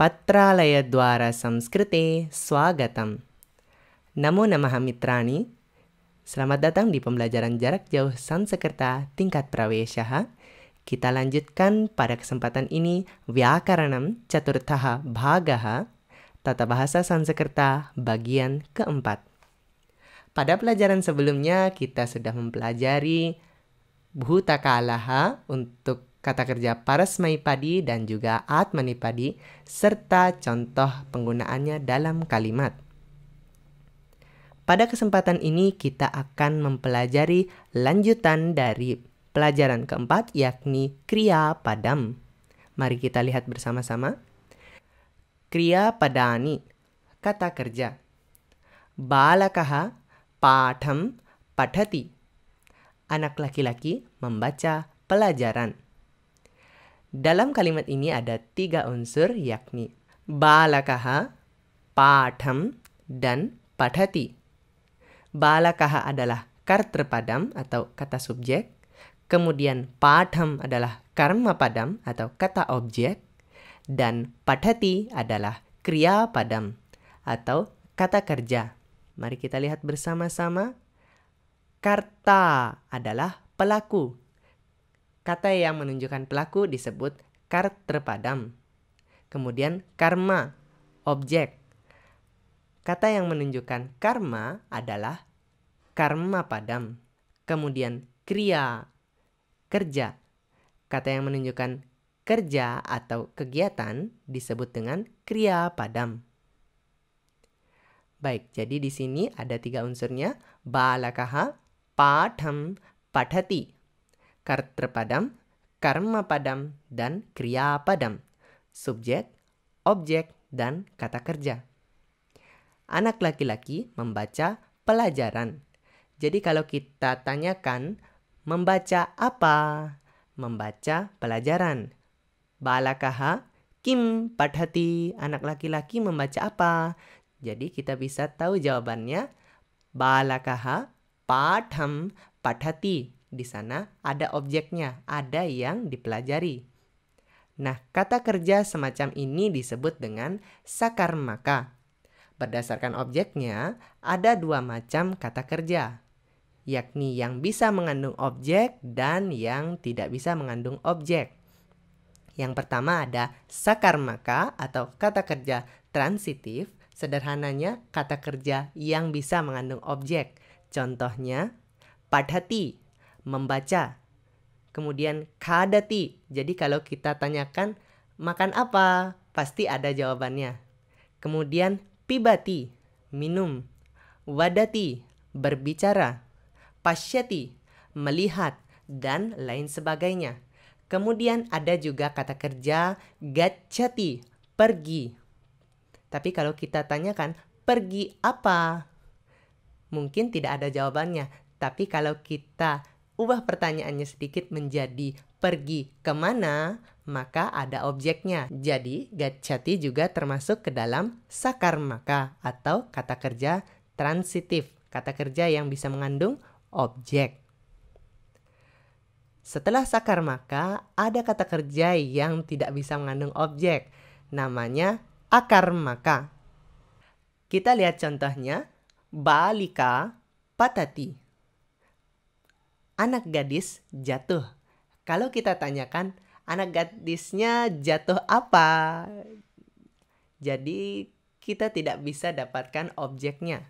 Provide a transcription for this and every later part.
Patralayadwara Samskrite Swagatam. Namo namaha mitrani. Selamat datang di pembelajaran jarak jauh Sansekerta tingkat Praveśa. Kita lanjutkan pada kesempatan ini Vyakaranam Caturtha Bhāga, tata bahasa Sansekerta bagian keempat. Pada pelajaran sebelumnya kita sudah mempelajari bhutakalaha untuk kata kerja parasmaipadi dan juga atmanipadi, serta contoh penggunaannya dalam kalimat. Pada kesempatan ini kita akan mempelajari lanjutan dari pelajaran keempat yakni kriyapadam. Mari kita lihat bersama-sama. Kriyapadani, kata kerja. Balakaha patham pathati, anak laki-laki membaca pelajaran. Dalam kalimat ini ada tiga unsur yakni balakaha, patham, dan pathati. Balakaha adalah kartṛpadam atau kata subjek, kemudian patham adalah karma padam atau kata objek, dan pathati adalah kriyapadam atau kata kerja. Mari kita lihat bersama-sama. Karta adalah pelaku. Kata yang menunjukkan pelaku disebut kartṛpadam. Kemudian karma, objek. Kata yang menunjukkan karma adalah karma padam. Kemudian kriya, kerja. Kata yang menunjukkan kerja atau kegiatan disebut dengan kriya padam. Baik, jadi di sini ada tiga unsurnya. Balakaha, patham, pathati. Kartṛpadam, karma padam, dan kriya padam. Subjek, objek, dan kata kerja. Anak laki-laki membaca pelajaran. Jadi kalau kita tanyakan membaca apa? Membaca pelajaran. Balakaha kim pathati, anak laki-laki membaca apa? Jadi kita bisa tahu jawabannya balakaha patham pathati. Di sana ada objeknya, ada yang dipelajari. Nah, kata kerja semacam ini disebut dengan sakarmaka. Berdasarkan objeknya, ada dua macam kata kerja, yakni yang bisa mengandung objek dan yang tidak bisa mengandung objek. Yang pertama ada sakarmaka atau kata kerja transitif, sederhananya kata kerja yang bisa mengandung objek. Contohnya, pathati, membaca. Kemudian khadati. Jadi kalau kita tanyakan makan apa, pasti ada jawabannya. Kemudian pibati, minum. Wadati, berbicara. Pasyati, melihat, dan lain sebagainya. Kemudian ada juga kata kerja gacchati, pergi. Tapi kalau kita tanyakan pergi apa, mungkin tidak ada jawabannya. Tapi kalau kita ubah pertanyaannya sedikit menjadi pergi kemana, maka ada objeknya. Jadi gacchati juga termasuk ke dalam sakarmaka atau kata kerja transitif, kata kerja yang bisa mengandung objek. Setelah sakarmaka ada kata kerja yang tidak bisa mengandung objek, namanya akarmaka. Kita lihat contohnya, balika pathati, anak gadis jatuh. Kalau kita tanyakan anak gadisnya jatuh apa, jadi kita tidak bisa dapatkan objeknya.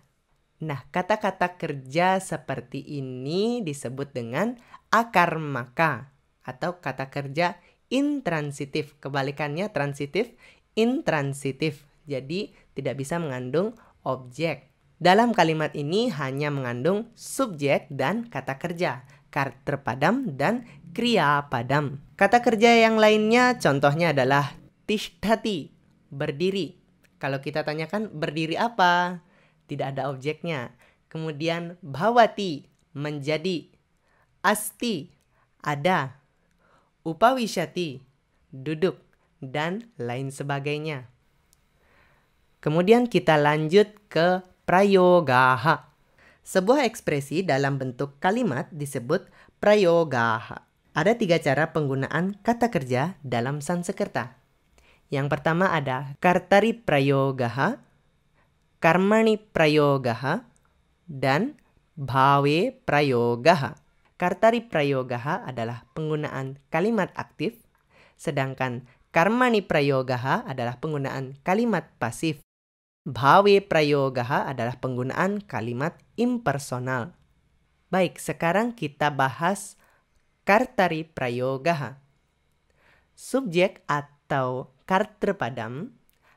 Nah, kata-kata kerja seperti ini disebut dengan akarmaka atau kata kerja intransitif. Kebalikannya transitif, intransitif. Jadi tidak bisa mengandung objek. Dalam kalimat ini hanya mengandung subjek dan kata kerja, kartṛpadam dan kriyapadam. Kata kerja yang lainnya contohnya adalah tishthati, berdiri. Kalau kita tanyakan berdiri apa, tidak ada objeknya. Kemudian bhavati, menjadi. Asti, ada. Upawisyati, duduk, dan lain sebagainya. Kemudian kita lanjut ke prayogaha. Sebuah ekspresi dalam bentuk kalimat disebut prayogaha. Ada tiga cara penggunaan kata kerja dalam Sansekerta. Yang pertama ada kartari prayogaha, karmani prayogaha, dan bhave prayogaha. Kartari prayogaha adalah penggunaan kalimat aktif, sedangkan karmani prayogaha adalah penggunaan kalimat pasif. Bhave prayogaha adalah penggunaan kalimat impersonal. Baik, sekarang kita bahas kartari prayogaha. Subjek atau kartṛpadam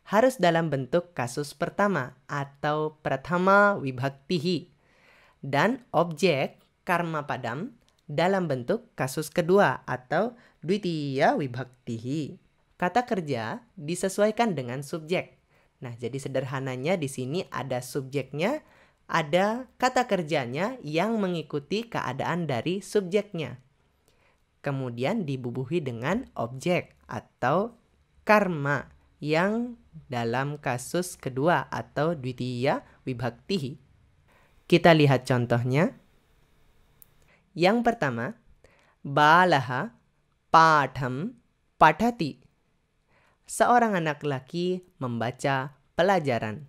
harus dalam bentuk kasus pertama atau prathama wibhaktihi, dan objek karma padam dalam bentuk kasus kedua atau dvitiya wibhaktihi. Kata kerja disesuaikan dengan subjek. Nah, jadi sederhananya di sini ada subjeknya, ada kata kerjanya yang mengikuti keadaan dari subjeknya. Kemudian dibubuhi dengan objek atau karma yang dalam kasus kedua atau dvitiya wibhaktihi. Kita lihat contohnya. Yang pertama, balaha patham pathati. Seorang anak laki membaca pelajaran.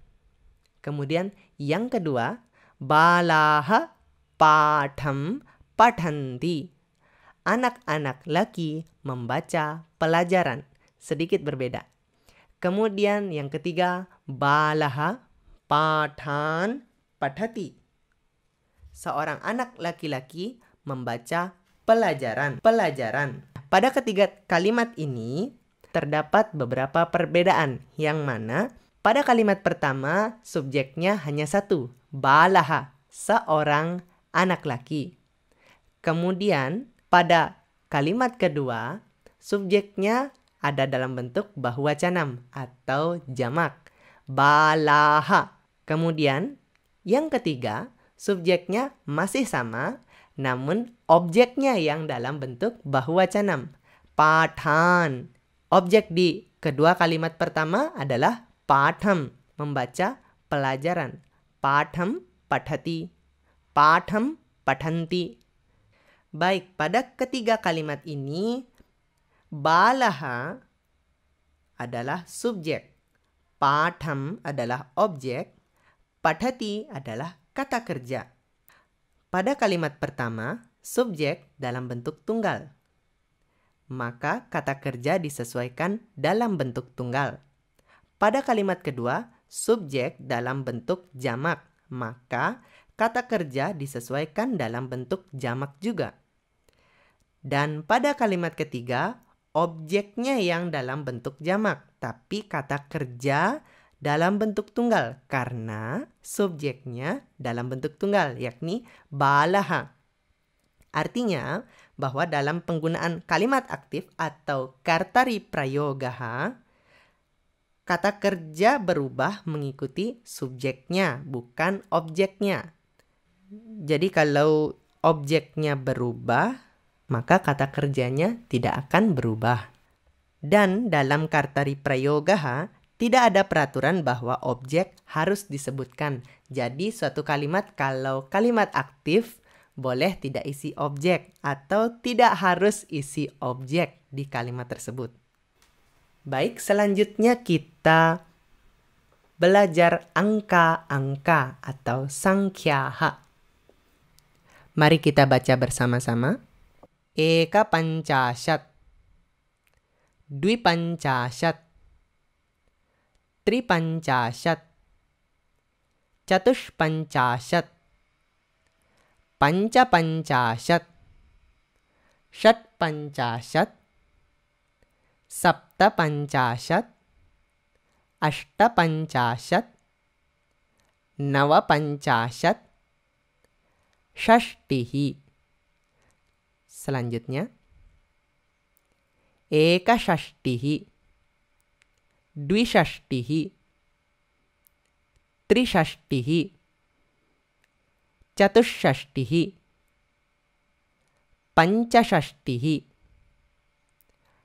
Kemudian yang kedua, balaha patham pathanti. Anak-anak laki membaca pelajaran. Sedikit berbeda. Kemudian yang ketiga, balaha pathan pathati. Seorang anak laki-laki membaca pelajaran. Pada ketiga kalimat ini terdapat beberapa perbedaan, yang mana pada kalimat pertama subjeknya hanya satu, balaha, seorang anak laki. Kemudian pada kalimat kedua subjeknya ada dalam bentuk bahuwacanam atau jamak, balaha. Kemudian yang ketiga, subjeknya masih sama, namun objeknya yang dalam bentuk bahuwacanam, pathan. Objek di kedua kalimat pertama adalah patham, membaca pelajaran, patham pathati, patham pathanti. Baik, pada ketiga kalimat ini balaha adalah subjek, patham adalah objek, pathati adalah kata kerja. Pada kalimat pertama, subjek dalam bentuk tunggal. Maka kata kerja disesuaikan dalam bentuk tunggal. Pada kalimat kedua, subjek dalam bentuk jamak. Maka kata kerja disesuaikan dalam bentuk jamak juga. Dan pada kalimat ketiga, objeknya yang dalam bentuk jamak, tapi kata kerja dalam bentuk tunggal karena subjeknya dalam bentuk tunggal, yakni balaha. Artinya bahwa dalam penggunaan kalimat aktif atau kartari prayogaha, kata kerja berubah mengikuti subjeknya, bukan objeknya. Jadi kalau objeknya berubah, maka kata kerjanya tidak akan berubah. Dan dalam kartari prayogaha tidak ada peraturan bahwa objek harus disebutkan. Jadi suatu kalimat kalau kalimat aktif boleh tidak isi objek atau tidak harus isi objek di kalimat tersebut. Baik, selanjutnya kita belajar angka-angka atau sangkhyaha. Mari kita baca bersama-sama. Eka pancashat, dwi pancashat, tri pancashat, chatush pancashat, panca pancashat, shat pancashat, sapta pancashat, ashta pancashat, nava pancashat, shashtihi. Selanjutnya, eka shashtihi, dwi shashtihi, tri shashtihi, chatush shashtihi, panca shashtihi,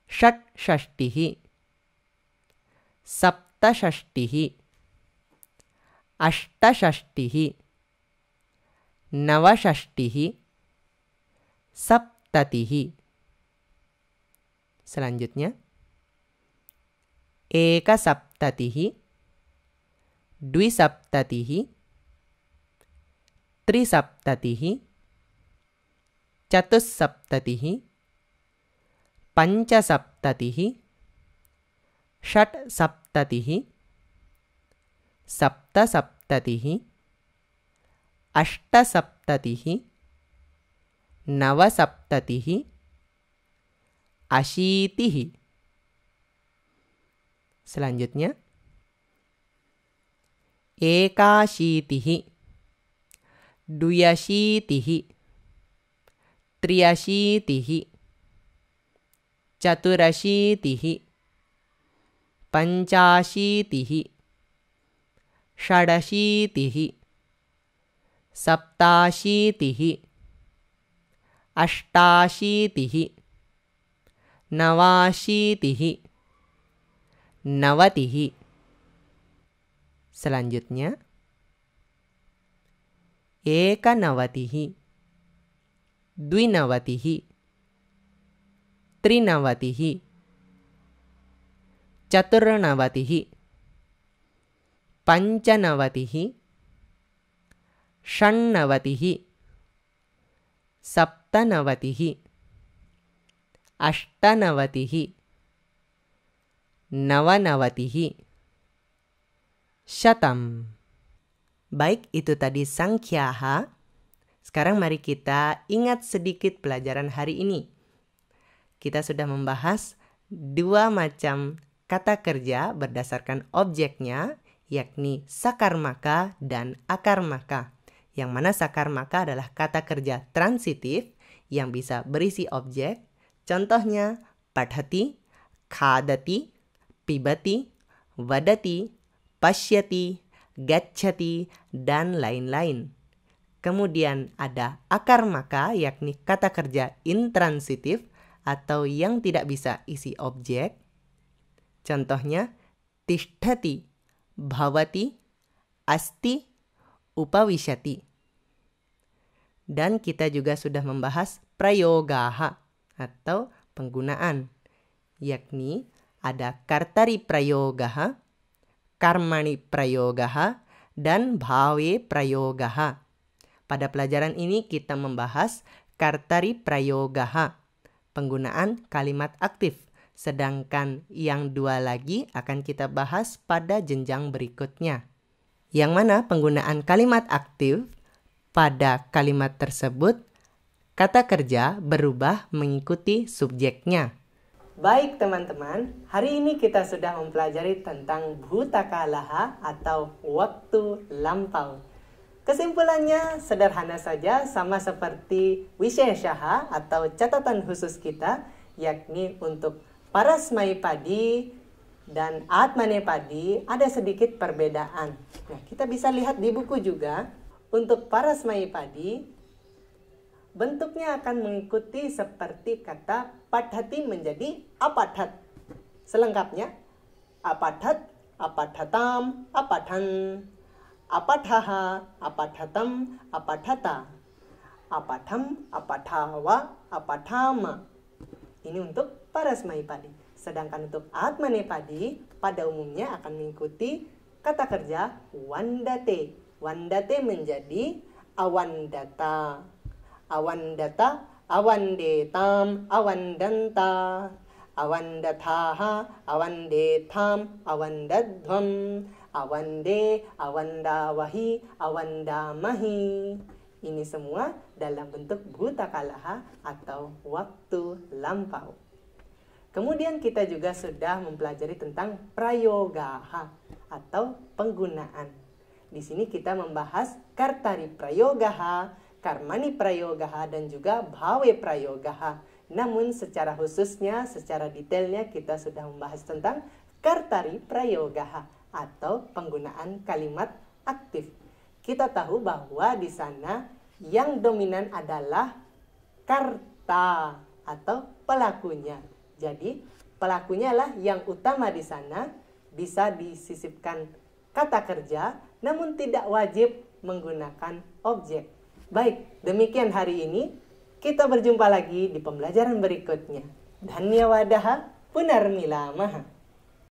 shat shashtihi, sapta shashtihi, ashta shashtihi, nava shashtihi, sapta tatihi. Selanjutnya, eka saptatihi, dvisaptatihi, trisaptatihi, चतुस्सप्ततिः, पञ्चसप्ततिः, षट्सप्ततिः, सप्तसप्ततिः, अष्टसप्ततिः, नवसप्ततिः, अशीतिः. Selanjutnya एकाशीतिः, द्व्यशीतिः, Triashitihi, Caturashitihi, Panchashitihi, Shadashitihi, Saptashitihi, Ashtashitihi, Nawashitihi, Nawatihi. Selanjutnya Ekanawatihi, Dwinawatihi, Trinawatihi, Caturnawatihi, Pancanawatihi, Shannawatihi, Saptanawatihi, Ashtanawatihi, Nawanawatihi, Shatam. Baik, itu tadi sangkhyaha. Sekarang mari kita ingat sedikit pelajaran hari ini. Kita sudah membahas dua macam kata kerja berdasarkan objeknya, yakni sakarmaka dan akarmaka. Yang mana sakarmaka adalah kata kerja transitif yang bisa berisi objek. Contohnya pathati, khadati, pibati, vadati, pasyati, gacchati, dan lain-lain. Kemudian ada akarmaka, yakni kata kerja intransitif atau yang tidak bisa isi objek. Contohnya tishthati, bhavati, asti, upawisyati. Dan kita juga sudah membahas prayogaha atau penggunaan, yakni ada kartari prayogaha, karmani prayogaha, dan bhave prayogaha. Pada pelajaran ini kita membahas kartari prayogaha, penggunaan kalimat aktif. Sedangkan yang dua lagi akan kita bahas pada jenjang berikutnya. Yang mana penggunaan kalimat aktif pada kalimat tersebut, kata kerja berubah mengikuti subjeknya. Baik teman-teman, hari ini kita sudah mempelajari tentang bhutakalaha atau waktu lampau. Kesimpulannya sederhana saja, sama seperti Wisyah Syaha atau catatan khusus kita, yakni untuk parasmaipadi dan atmanipadi ada sedikit perbedaan. Nah, kita bisa lihat di buku juga, untuk parasmaipadi bentuknya akan mengikuti seperti kata pathati menjadi apathat. Selengkapnya apathat, apathatam, apathan. Apathaha, apathatam, apathata, apatham, apathawa, apathama. Ini untuk parasmaipadi. Sedangkan untuk atmanipadi pada umumnya akan mengikuti kata kerja wandate. Wandate menjadi awandata, awandata, awandetam, awandanta, awandathaha, awandetham, awandadvam, awande, awandawahi, awandamahi. Ini semua dalam bentuk bhutakalaha atau waktu lampau. Kemudian kita juga sudah mempelajari tentang prayogaha atau penggunaan. Di sini kita membahas kartari prayogaha, karmani prayogaha, dan juga bhave prayogaha. Namun secara khususnya, secara detailnya kita sudah membahas tentang kartari prayogaha atau penggunaan kalimat aktif. Kita tahu bahwa di sana yang dominan adalah karta atau pelakunya. Jadi pelakunya lah yang utama di sana. Bisa disisipkan kata kerja, namun tidak wajib menggunakan objek. Baik, demikian hari ini. Kita berjumpa lagi di pembelajaran berikutnya. Dhanyawadaha, punarmilamaha.